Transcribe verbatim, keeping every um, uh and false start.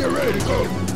Get ready to go.